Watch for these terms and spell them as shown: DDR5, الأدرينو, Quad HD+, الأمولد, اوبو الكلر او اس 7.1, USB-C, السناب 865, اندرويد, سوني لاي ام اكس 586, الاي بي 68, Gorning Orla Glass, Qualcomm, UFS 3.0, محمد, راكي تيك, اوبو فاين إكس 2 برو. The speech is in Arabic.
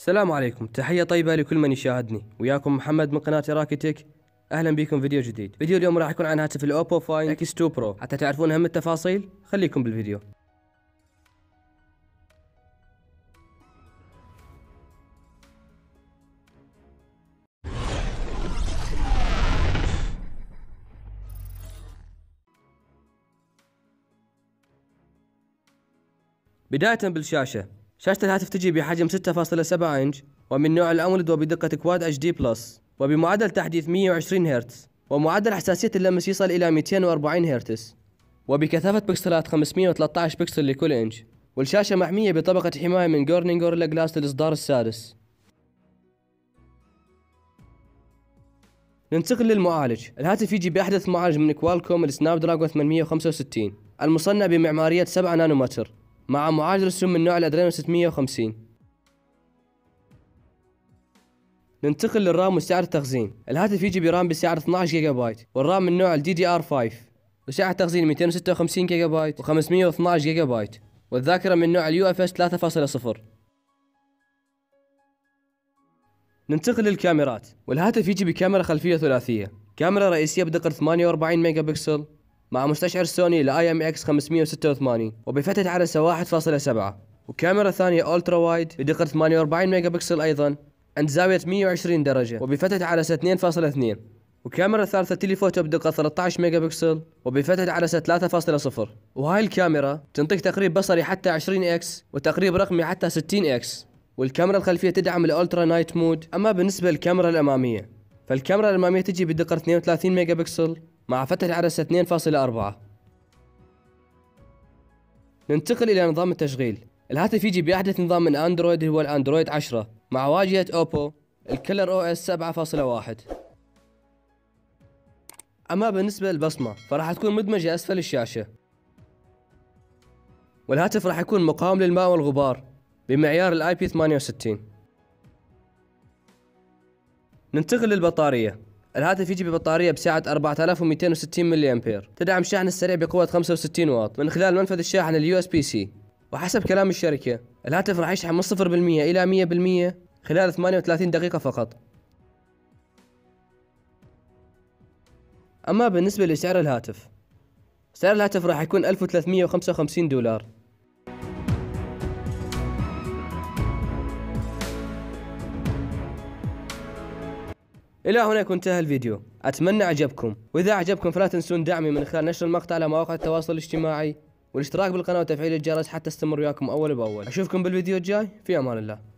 السلام عليكم، تحية طيبة لكل من يشاهدني. وياكم محمد من قناة راكي تيك. اهلا بكم فيديو جديد. فيديو اليوم راح يكون عن هاتف الاوبو فاين إكس 2 برو. حتى تعرفون اهم التفاصيل خليكم بالفيديو. بداية بالشاشة، شاشة الهاتف تجي بحجم 6.7 إنش ومن نوع الأمولد وبدقة Quad HD+، وبمعدل تحديث 120 هرتز، ومعدل حساسية اللمس يصل إلى 240 هرتز، وبكثافة بكسلات 513 بكسل لكل إنش. والشاشة محمية بطبقة حماية من Gorning Orla Glass للإصدار السادس. ننتقل للمعالج. الهاتف يجي بأحدث معالج من Qualcomm السناب 865 المصنع بمعمارية 7 نانومتر مع معالج رسوم من نوع الأدرينو 650. ننتقل للرام وسعر التخزين. الهاتف يجي برام بسعر 12 جيجا بايت، والرام من نوع DDR5، وسعر التخزين 256 جيجا بايت و512 جيجا بايت، والذاكرة من نوع UFS 3.0. ننتقل للكاميرات. والهاتف يجي بكاميرا خلفية ثلاثية، كاميرا رئيسية بدقة 48 ميجا بكسل مع مستشعر سوني لاي ام اكس 586 وبفتحة عدسة 1.7، وكاميرا ثانية الترا وايد بدقة 48 ميجا بكسل ايضا عند زاوية 120 درجة وبفتحة عدسة 2.2، وكاميرا ثالثة تليفوتو بدقة 13 ميجا بكسل وبفتحة عدسة 3.0. وهاي الكاميرا تنطيك تقريب بصري حتى 20x وتقريب رقمي حتى 60x. والكاميرا الخلفية تدعم الالترا نايت مود. اما بالنسبة للكاميرا الامامية، فالكاميرا الامامية تجي بدقة 32 ميجا بكسل مع فتحة عدسة 2.4. ننتقل إلى نظام التشغيل. الهاتف يجي بأحدث نظام من اندرويد هو الاندرويد 10 مع واجهة اوبو الكلر او اس 7.1. أما بالنسبة للبصمة فراح تكون مدمجة أسفل الشاشة. والهاتف راح يكون مقاوم للماء والغبار بمعيار الاي بي 68. ننتقل للبطارية. الهاتف يجي ببطارية بسعة 4260 ملي أمبير، تدعم الشحن السريع بقوة 65 واط من خلال منفذ الشاحن USB-C. وحسب كلام الشركة الهاتف راح يشحن من 0% إلى 100% خلال 38 دقيقة فقط. أما بالنسبة لسعر الهاتف، سعر الهاتف راح يكون $1355. إلى هناك انتهى الفيديو، أتمنى عجبكم، وإذا عجبكم فلا تنسون دعمي من خلال نشر المقطع على مواقع التواصل الاجتماعي والاشتراك بالقناة وتفعيل الجرس حتى استمر وياكم أول بأول. أشوفكم بالفيديو الجاي، في أمان الله.